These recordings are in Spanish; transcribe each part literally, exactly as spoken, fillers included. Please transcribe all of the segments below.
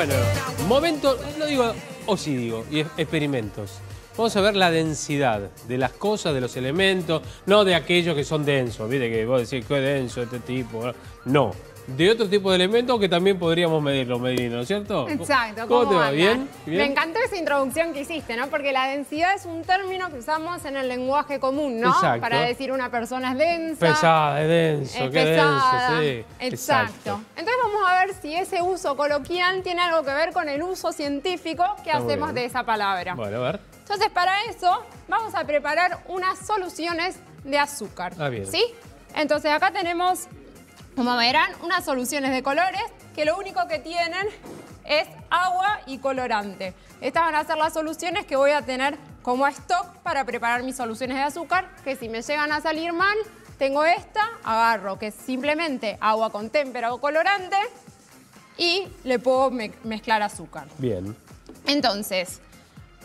Bueno, momento, no digo, o sí digo, y experimentos. Vamos a ver la densidad de las cosas, de los elementos, no de aquellos que son densos, ¿viste? Que vos decís, qué denso este tipo. No, de otro tipo de elementos que también podríamos medirlo, Melina, ¿no es cierto? Exacto. ¿Cómo, ¿Cómo te va? ¿Bien? ¿Bien? Me encantó esa introducción que hiciste, ¿no? Porque la densidad es un término que usamos en el lenguaje común, ¿no? Exacto. Para decir una persona es densa. Pesada, es denso, es qué pesada. denso, sí. Exacto. Exacto. Entonces vamos a ver si ese uso coloquial tiene algo que ver con el uso científico que Está hacemos de esa palabra. Bueno, a ver. Entonces, para eso, vamos a preparar unas soluciones de azúcar. Ah, bien. ¿Sí? Entonces, acá tenemos, como verán, unas soluciones de colores que lo único que tienen es agua y colorante. Estas van a ser las soluciones que voy a tener como stock para preparar mis soluciones de azúcar, que si me llegan a salir mal, tengo esta, agarro, que es simplemente agua con témpera o colorante, y le puedo me- mezclar azúcar. Bien. Entonces,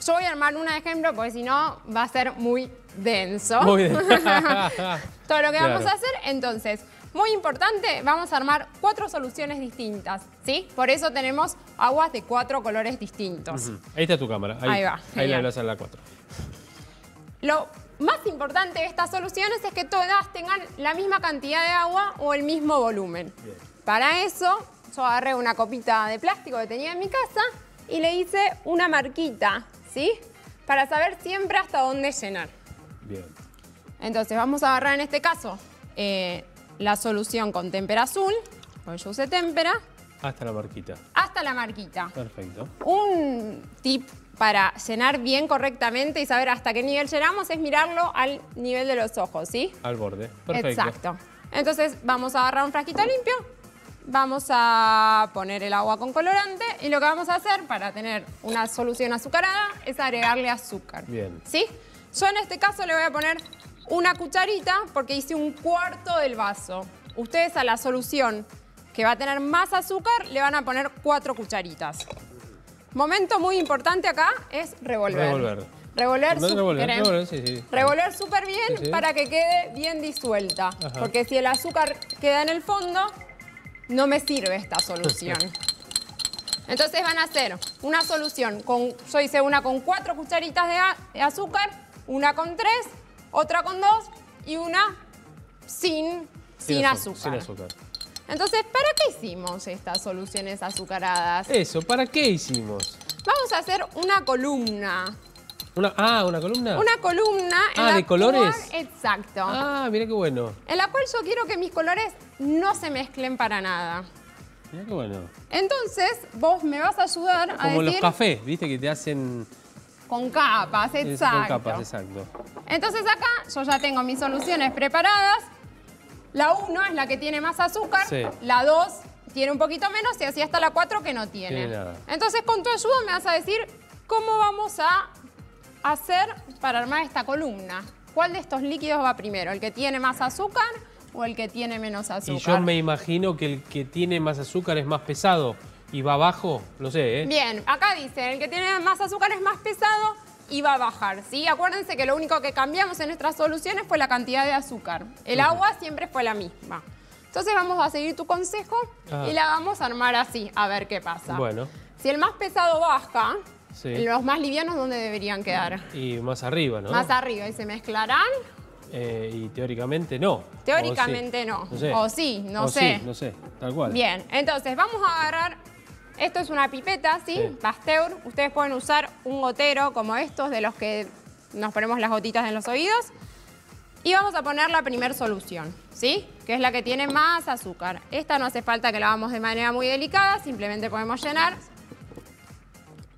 yo voy a armar un ejemplo porque si no va a ser muy denso. Muy denso. Todo lo que claro. vamos a hacer, entonces, muy importante, vamos a armar cuatro soluciones distintas, ¿sí? Por eso tenemos aguas de cuatro colores distintos. Uh-huh. Ahí está tu cámara. Ahí, ahí va. Ahí la hablas a la cuatro. Lo más importante de estas soluciones es que todas tengan la misma cantidad de agua o el mismo volumen. Bien. Para eso, yo agarré una copita de plástico que tenía en mi casa y le hice una marquita, ¿sí? Para saber siempre hasta dónde llenar. Bien. Entonces vamos a agarrar en este caso eh, la solución con témpera azul, porque yo usé témpera. Hasta la marquita. Hasta la marquita. Perfecto. Un tip para llenar bien correctamente y saber hasta qué nivel llenamos es mirarlo al nivel de los ojos, ¿sí? Al borde. Perfecto. Exacto. Entonces vamos a agarrar un frasquito limpio. Vamos a poner el agua con colorante y lo que vamos a hacer para tener una solución azucarada es agregarle azúcar. Bien. ¿Sí? Yo en este caso le voy a poner una cucharita porque hice un cuarto del vaso. Ustedes a la solución que va a tener más azúcar le van a poner cuatro cucharitas. Momento muy importante acá es revolver. Revolver. Revolver no, súper no, sí, sí. bien sí, sí. para que quede bien disuelta. Ajá. Porque si el azúcar queda en el fondo, no me sirve esta solución. Entonces van a hacer una solución con, yo hice una con cuatro cucharitas de, a, de azúcar, una con tres, otra con dos y una sin, sin, sin azúcar. Sin azúcar. Entonces, ¿para qué hicimos estas soluciones azucaradas? Eso, ¿para qué hicimos? Vamos a hacer una columna. Una, ah, ¿una columna? Una columna. Ah, ¿de colores? Exacto. Ah, mirá qué bueno. En la cual yo quiero que mis colores no se mezclen para nada. Mirá qué bueno. Entonces, vos me vas a ayudar a decir... Como los cafés, ¿viste? Que te hacen... Con capas, exacto. Con capas, exacto. Entonces acá yo ya tengo mis soluciones preparadas. La uno es la que tiene más azúcar. Sí. La dos tiene un poquito menos y así hasta la cuatro que no tiene. Tiene nada. Entonces, con tu ayuda me vas a decir cómo vamos a... hacer para armar esta columna? ¿Cuál de estos líquidos va primero? ¿El que tiene más azúcar o el que tiene menos azúcar? Y yo me imagino que el que tiene más azúcar es más pesado y va abajo, no sé, ¿eh? Bien, acá dice, el que tiene más azúcar es más pesado y va a bajar, ¿sí? Acuérdense que lo único que cambiamos en nuestras soluciones fue la cantidad de azúcar. El uh-huh. agua siempre fue la misma. Entonces vamos a seguir tu consejo ah. y la vamos a armar así, a ver qué pasa. Bueno. Si el más pesado baja... Sí. Los más livianos, ¿dónde deberían quedar? Y más arriba, ¿no? Más arriba. ¿Y se mezclarán? Eh, y teóricamente no. Teóricamente sí. no. no sé. O sí, no o sé. sí, no sé. Tal cual. Bien, entonces vamos a agarrar... Esto es una pipeta, ¿sí? sí. Pasteur. Ustedes pueden usar un gotero como estos, de los que nos ponemos las gotitas en los oídos. Y vamos a poner la primera solución, ¿sí? Que es la que tiene más azúcar. Esta no hace falta que la hagamos de manera muy delicada, simplemente podemos llenar...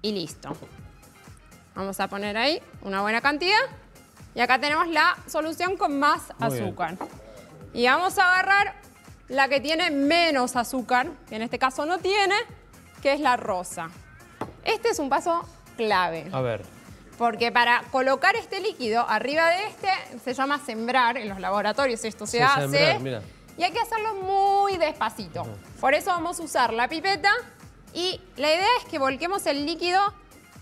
Y listo. Vamos a poner ahí una buena cantidad. Y acá tenemos la solución con más azúcar. Y vamos a agarrar la que tiene menos azúcar, que en este caso no tiene, que es la rosa. Este es un paso clave. A ver. Porque para colocar este líquido arriba de este, se llama sembrar en los laboratorios. Esto se sí, hace. Sembrar, mira. Y hay que hacerlo muy despacito. No. Por eso vamos a usar la pipeta. Y la idea es que volquemos el líquido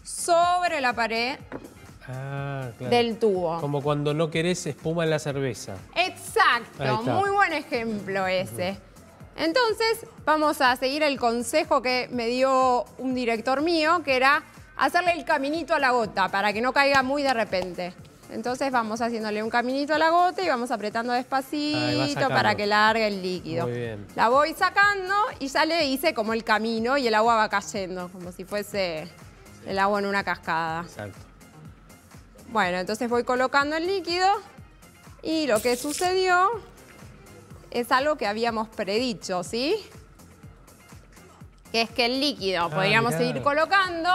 sobre la pared ah, claro. del tubo. Como cuando no querés espuma en la cerveza. Exacto, muy buen ejemplo ese. Uh-huh. Entonces vamos a seguir el consejo que me dio un director mío, que era hacerle el caminito a la gota para que no caiga muy de repente. Entonces vamos haciéndole un caminito a la gota y vamos apretando despacito para que largue el líquido. Muy bien. La voy sacando y ya le hice como el camino y el agua va cayendo, como si fuese el agua en una cascada. Exacto. Bueno, entonces voy colocando el líquido y lo que sucedió es algo que habíamos predicho, ¿sí? Que es que el líquido, ah, podríamos mirá. seguir colocando.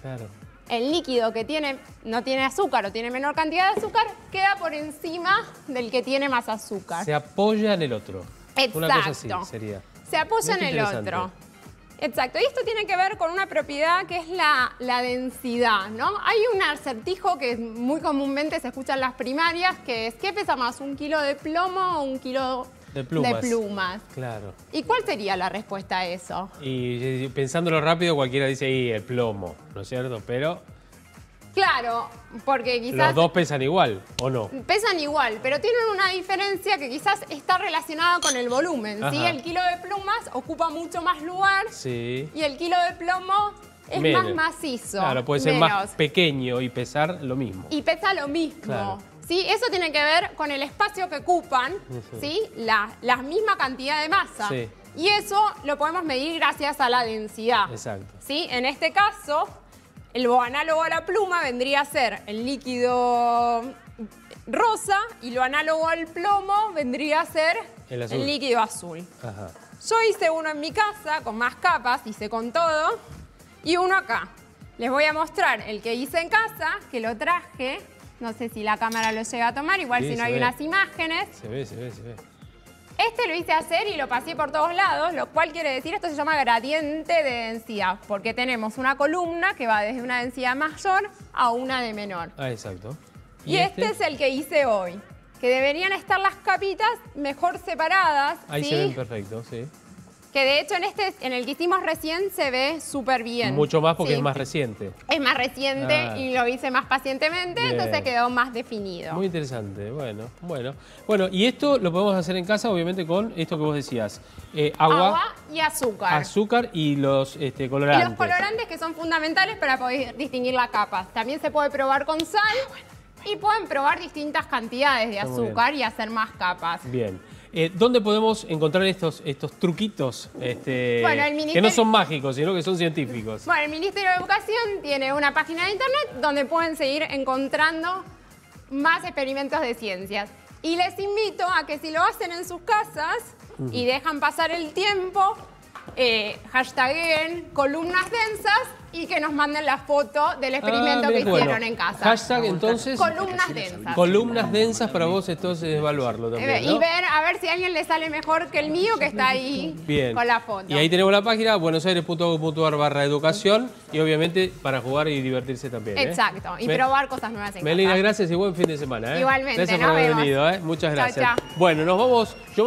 Claro. El líquido que tiene, no tiene azúcar o tiene menor cantidad de azúcar, queda por encima del que tiene más azúcar. Se apoya en el otro. Exacto. Una cosa así sería. Se apoya en el otro. Exacto. Y esto tiene que ver con una propiedad que es la, la densidad, ¿no? Hay un acertijo que muy comúnmente se escucha en las primarias, que es ¿qué pesa más, un kilo de plomo o un kilo de plumas? De plumas. Claro. ¿Y cuál sería la respuesta a eso? Y, y pensándolo rápido, cualquiera dice ahí el plomo, ¿no es cierto? Pero... Claro, porque quizás... Los dos pesan igual, ¿o no? Pesan igual, pero tienen una diferencia que quizás está relacionada con el volumen, ¿sí? Ajá. El kilo de plumas ocupa mucho más lugar, sí, y el kilo de plomo es menos, más macizo. Claro, puede ser menos. Más pequeño y pesar lo mismo. Y pesa lo mismo. Claro. ¿Sí? Eso tiene que ver con el espacio que ocupan, uh-huh, ¿sí? La, la misma cantidad de masa. Sí. Y eso lo podemos medir gracias a la densidad. Exacto. ¿Sí? En este caso, el análogo a la pluma vendría a ser el líquido rosa y lo análogo al plomo vendría a ser el, el líquido azul. Ajá. Yo hice uno en mi casa con más capas, hice con todo, y uno acá. Les voy a mostrar el que hice en casa, que lo traje. No sé si la cámara lo llega a tomar, igual sí, si no hay ve. unas imágenes. Se ve, se ve, se ve. Este lo hice hacer y lo pasé por todos lados, lo cual quiere decir, esto se llama gradiente de densidad, porque tenemos una columna que va desde una densidad mayor a una de menor. Ah, exacto. Y, y este? este es el que hice hoy, que deberían estar las capitas mejor separadas. Ahí, ¿sí?, se ven perfecto, sí. Que de hecho en este, en el que hicimos recién, se ve súper bien. Mucho más porque, ¿sí?, es más reciente. Es más reciente, ah, y lo hice más pacientemente, bien, entonces quedó más definido. Muy interesante, bueno, bueno. Bueno, y esto lo podemos hacer en casa, obviamente, con esto que vos decías. Eh, agua, agua y azúcar. Azúcar y los este, colorantes. Y los colorantes que son fundamentales para poder distinguir la capa. También se puede probar con sal y pueden probar distintas cantidades de azúcar y hacer más capas. Bien. Eh, ¿Dónde podemos encontrar estos, estos truquitos este, bueno, el Ministerio... que no son mágicos, sino que son científicos? Bueno, el Ministerio de Educación tiene una página de internet donde pueden seguir encontrando más experimentos de ciencias. Y les invito a que si lo hacen en sus casas y dejan pasar el tiempo, eh, hashtaguen columnas densas y que nos manden la foto del experimento ah, que hicieron bueno. en casa. Hashtag, entonces... Columnas densas. Columnas densas para vos, entonces, evaluarlo también, ¿no? Y ver, a ver si a alguien le sale mejor que el mío, que está ahí bien. con la foto. Y ahí tenemos la página, buenosaires punto gov punto ar barra educación, y obviamente para jugar y divertirse también. Exacto, ¿eh? y Me, probar cosas nuevas en Melina, casa. Gracias y buen fin de semana, ¿eh? Igualmente, Gracias por haber vemos. venido, ¿eh? Muchas gracias. Chau, chau. Bueno, nos vamos... Yo